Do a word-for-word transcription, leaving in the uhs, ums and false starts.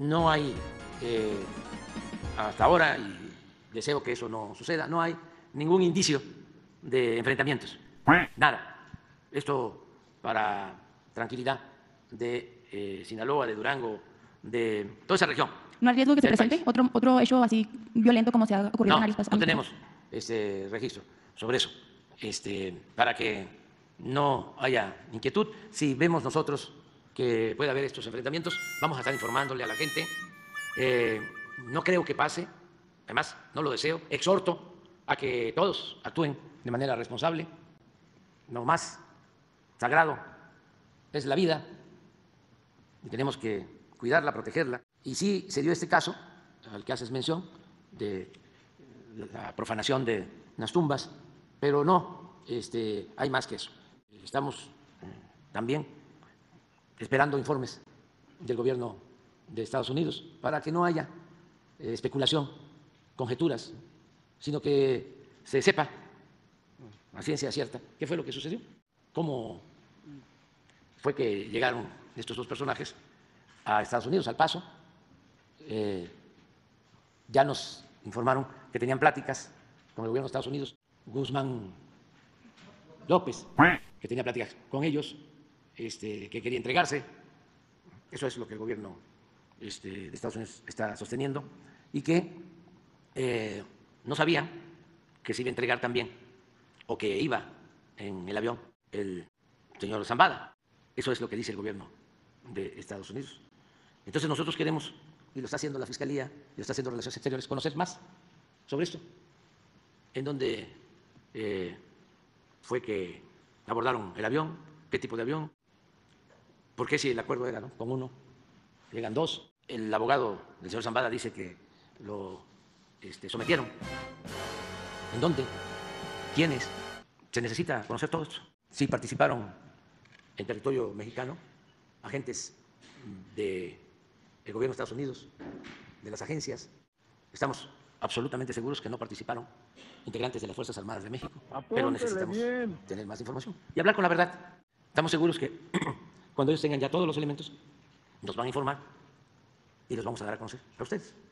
no hay, eh, hasta ahora, y deseo que eso no suceda, no hay ningún indicio de enfrentamientos. Nada. Esto para tranquilidad de eh, Sinaloa, de Durango, de toda esa región. ¿No hay riesgo que se presente otro, otro hecho así violento como se ha ocurrido en Arispas? No, no tenemos este registro sobre eso, este, para que no haya inquietud. Si vemos nosotros que puede haber estos enfrentamientos, vamos a estar informándole a la gente. Eh, no creo que pase, además no lo deseo. Exhorto a que todos actúen de manera responsable. Lo más sagrado es la vida y tenemos que cuidarla, protegerla. Y sí se dio este caso al que haces mención de la profanación de las tumbas, pero no, este, hay más que eso. Estamos también esperando informes del gobierno de Estados Unidos para que no haya especulación, conjeturas, sino que se sepa a ciencia cierta qué fue lo que sucedió, cómo fue que llegaron estos dos personajes a Estados Unidos, al paso. Eh, ya nos informaron que tenían pláticas con el gobierno de Estados Unidos, Guzmán López, que tenía pláticas con ellos, este, que quería entregarse. Eso es lo que el gobierno este, de Estados Unidos está sosteniendo, y que eh, no sabían que se iba a entregar también, o que iba en el avión el señor Zambada. Eso es lo que dice el gobierno de Estados Unidos. Entonces nosotros queremos, y lo está haciendo la Fiscalía, y lo está haciendo Relaciones Exteriores, conocer más sobre esto, en dónde eh, fue que abordaron el avión, qué tipo de avión, porque si el acuerdo era ¿no? con uno, llegan dos. El abogado del señor Zambada dice que lo este, sometieron. ¿En dónde? ¿Quiénes? Se necesita conocer todo esto. Si participaron en territorio mexicano agentes del gobierno de Estados Unidos, de las agencias, estamos absolutamente seguros que no participaron integrantes de las Fuerzas Armadas de México, apúntele, pero necesitamos bien. Tener más información y hablar con la verdad. Estamos seguros que cuando ellos tengan ya todos los elementos, nos van a informar y los vamos a dar a conocer a ustedes.